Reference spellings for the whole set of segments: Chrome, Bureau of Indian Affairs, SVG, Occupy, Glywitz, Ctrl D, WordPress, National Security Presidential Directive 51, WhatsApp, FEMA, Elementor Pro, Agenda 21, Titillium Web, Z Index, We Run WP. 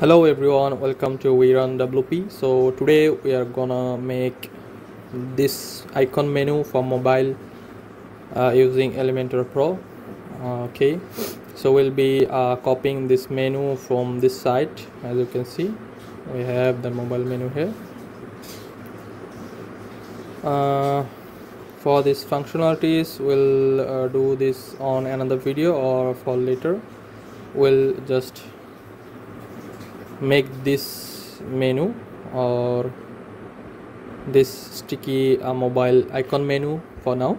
Hello everyone, welcome to We Run WP. So today we are gonna make this icon menu for mobile using Elementor Pro. Okay, so we'll be copying this menu from this site. As you can see, we have the mobile menu here. For these functionalities, we'll do this on another video, or for later we'll just make this menu or this sticky mobile icon menu for now.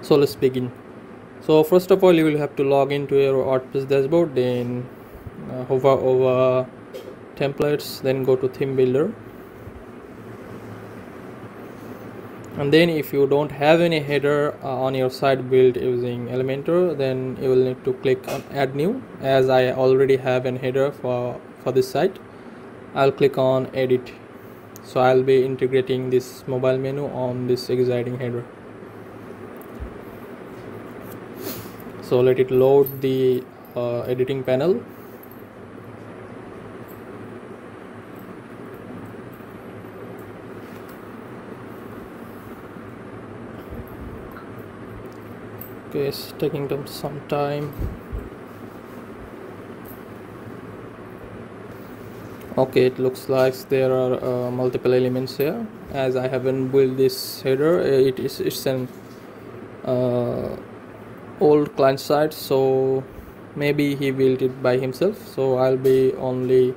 So let's begin. So first of all, you will have to log into your WordPress dashboard, then hover over templates, then go to theme builder, and then if you don't have any header on your site built using Elementor, then you will need to click on add new. As I already have an header for this site, I'll click on edit. So I'll be integrating this mobile menu on this exciting header. So let it load the editing panel. Is taking them some time. Okay, it looks like there are multiple elements here. As I haven't built this header, it's an old client site, so maybe he built it by himself. So I'll be only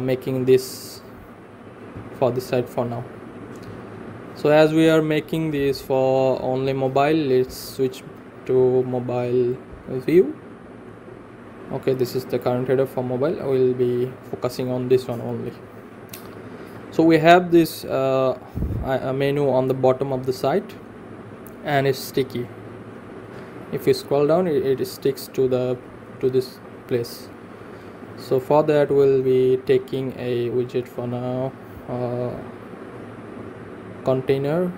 making this for this site for now. So as we are making this for only mobile, let's switch to mobile view. Okay, this is the current header for mobile. I will be focusing on this one only. So we have this menu on the bottom of the site, and it's sticky. If you scroll down, it sticks to this place. So for that, we'll be taking a widget for now, container.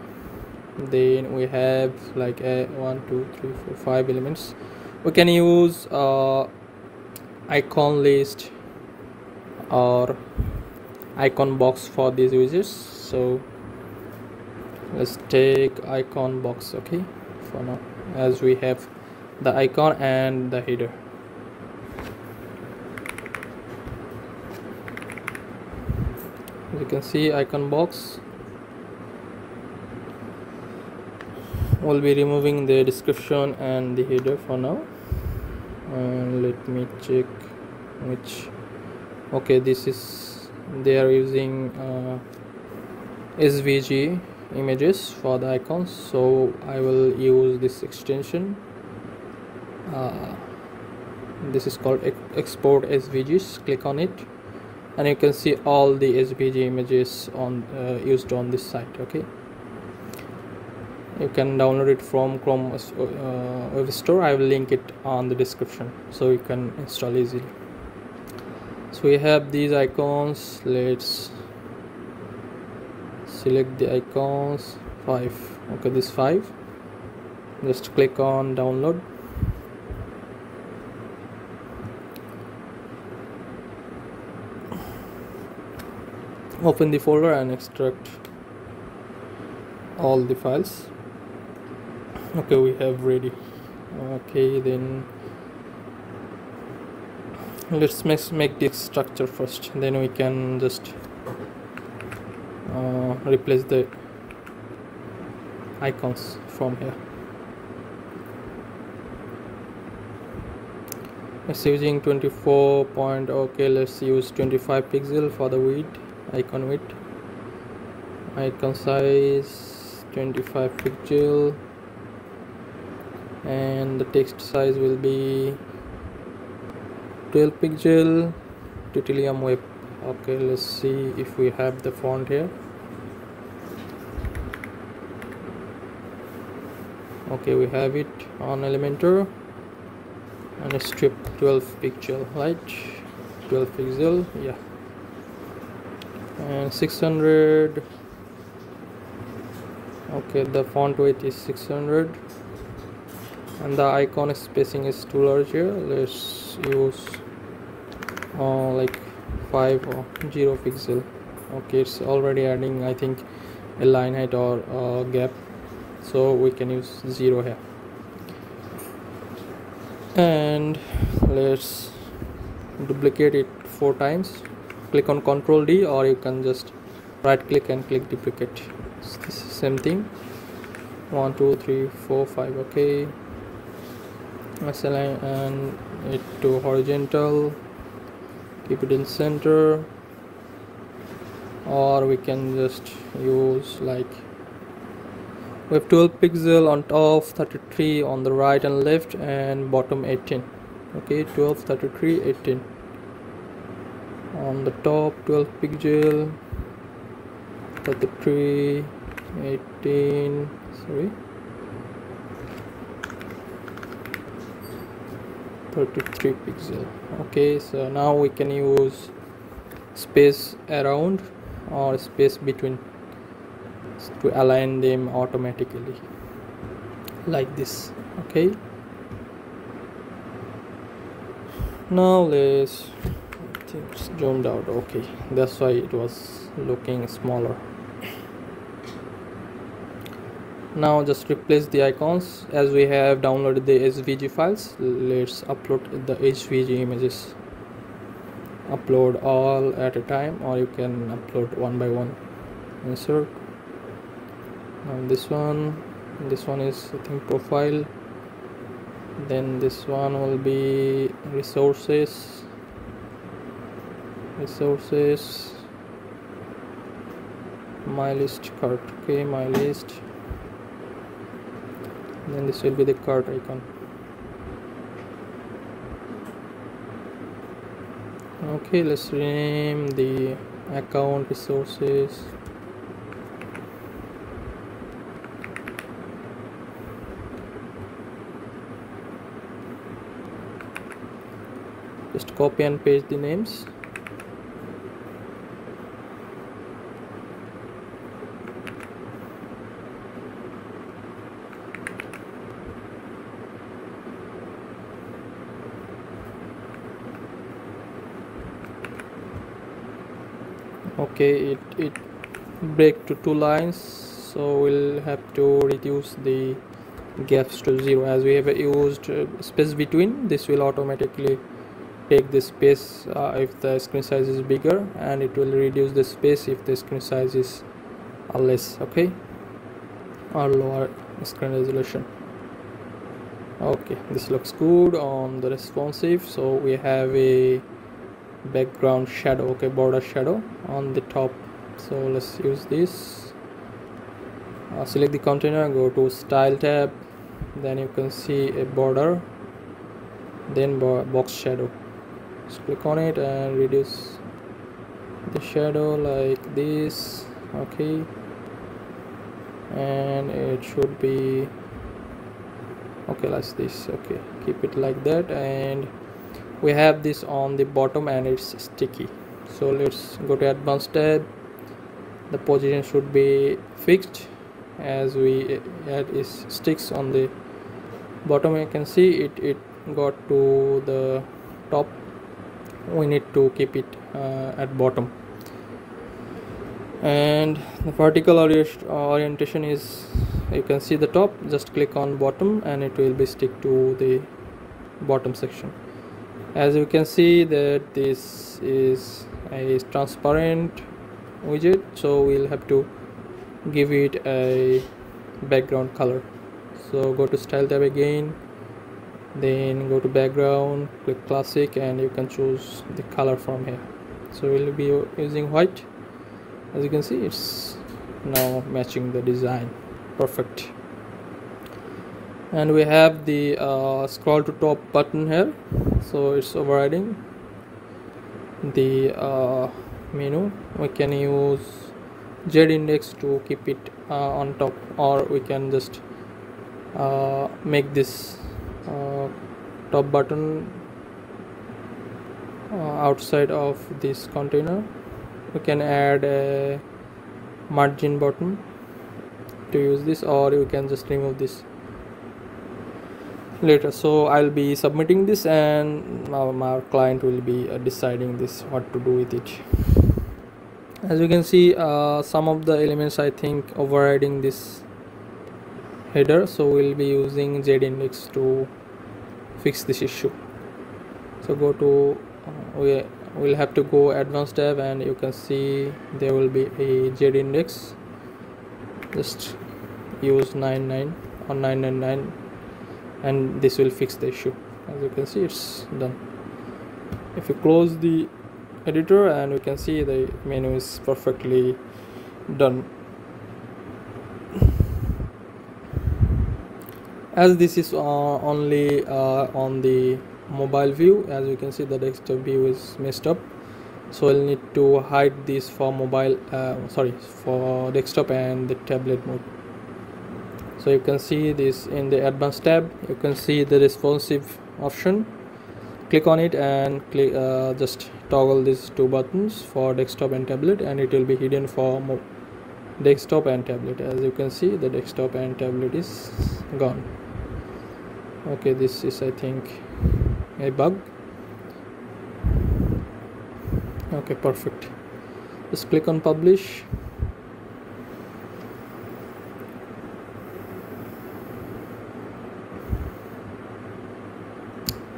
Then we have like a 1, 2, 3, 4, 5 elements. We can use icon list or icon box for these widgets. So let's take icon box, okay, for now, as we have the icon and the header. As you can see, icon box. We'll be removing the description and the header for now, and let me check which. Okay, this is, they are using SVG images for the icons, so I will use this extension. This is called export SVGs. Click on it, and you can see all the SVG images on used on this site. Okay, you can download it from Chrome web store. I will link it on the description, so you can install easily. So we have these icons. Let's select the icons. 5. Okay, this 5. Just click on download. Open the folder and extract all the files. Okay, we have ready. Okay, then let's make this structure first, then we can just replace the icons from here. It's using 24 point. Okay, let's use 25 pixel for the width, icon width, icon size 25 pixel, and the text size will be 12 pixel. Titillium Web. Okay, let's see if we have the font here. Okay, we have it on Elementor, and a strip 12 pixel, right? 12 pixel, yeah. And 600. Okay, the font width is 600, and the icon spacing is too large here. Let's use like 5 or 0 pixel. Okay, it's already adding, I think, a line height or gap, so we can use 0 here. And let's duplicate it 4 times. Click on Ctrl D, or you can just right click and click duplicate. It's the same thing. 1 2 3 4 5. Okay, let's align it to horizontal, keep it in center, or we can just use like we have 12 pixel on top, 33 on the right and left, and bottom 18. Okay, 12 33 18 on the top, 12 pixel, 33 18, sorry, 33 pixel. Okay, so now we can use space around or space between to align them automatically like this. Okay, now let's, I think it's zoomed out. Okay, that's why it was looking smaller. Now just replace the icons. As we have downloaded the SVG files, let's upload the SVG images. Upload all at a time, or you can upload one by one. Insert. And this one is, I think, profile. Then this one will be resources. Resources. My list cart. Okay, my list. Then this will be the cart icon. Okay, let's rename the account resources. Just copy and paste the names. Okay, it breaks to 2 lines, so we'll have to reduce the gaps to 0. As we have used space between, this will automatically take the space if the screen size is bigger, and it will reduce the space if the screen size is less, okay, or lower screen resolution. Okay, this looks good on the responsive. So we have a background shadow, okay, border shadow on the top, so let's use this. Select the container, go to style tab, then you can see a border, then box shadow. Just click on it and reduce the shadow like this. Okay, and it should be okay like this. Okay, keep it like that. And we have this on the bottom and it's sticky, so let's go to advanced tab. The position should be fixed, as we add is sticks on the bottom. You can see it got to the top. We need to keep it at bottom. And the vertical orientation is, you can see the top, just click on bottom and it will be stick to the bottom section. As you can see that this is a transparent widget, so we'll have to give it a background color. So go to style tab again, then go to background, click classic, and you can choose the color from here. So we'll be using white. As you can see, it's now matching the design. Perfect. And we have the scroll to top button here, so it's overriding the menu. We can use Z Index to keep it on top, or we can just make this top button outside of this container. We can add a margin button to use this, or you can just remove this. later. So I'll be submitting this and our client will be deciding this what to do with it. As you can see, some of the elements I think overriding this header, so we'll be using Z Index to fix this issue. So go to we'll have to go advanced tab, and you can see there will be a Z Index. Just use 99 or 999 and this will fix the issue. As you can see, it's done. If you close the editor, and you can see the menu is perfectly done. As this is only on the mobile view, as you can see the desktop view is messed up, so I'll need to hide this for mobile for desktop and the tablet mode. So you can see this in the advanced tab, you can see the responsive option, click on it and click, just toggle these two buttons for desktop and tablet, and it will be hidden for desktop and tablet. As you can see, the desktop and tablet is gone. Okay, this is I think a bug. Okay, perfect. Just click on publish.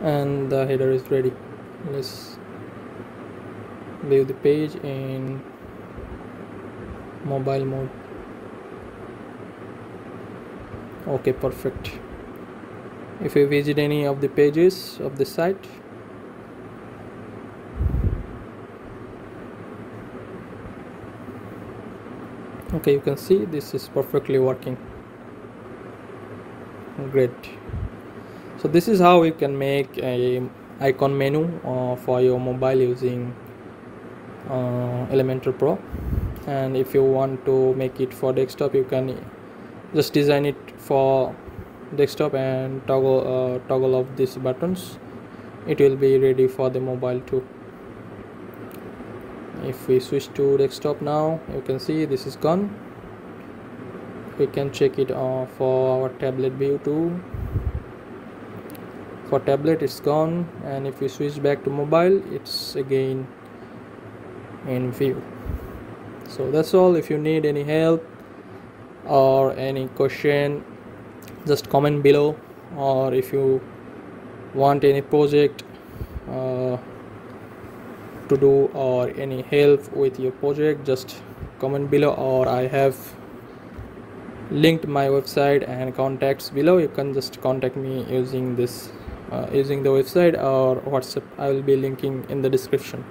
And the header is ready. Let's leave the page in mobile mode. Okay, perfect. If you visit any of the pages of the site, okay, you can see this is perfectly working. Great. So this is how you can make a icon menu for your mobile using Elementor Pro. And if you want to make it for desktop, you can just design it for desktop and toggle off these buttons. It will be ready for the mobile too. If we switch to desktop now, you can see this is gone. We can check it for our tablet view too. For tablet it's gone, and if you switch back to mobile, it's again in view. So that's all. If you need any help or any question, just comment below, or if you want any project to do or any help with your project, just comment below, or I have linked my website and contacts below. You can just contact me using this using the website or WhatsApp. I will be linking in the description.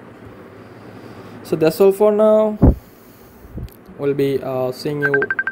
So that's all for now. We'll be seeing you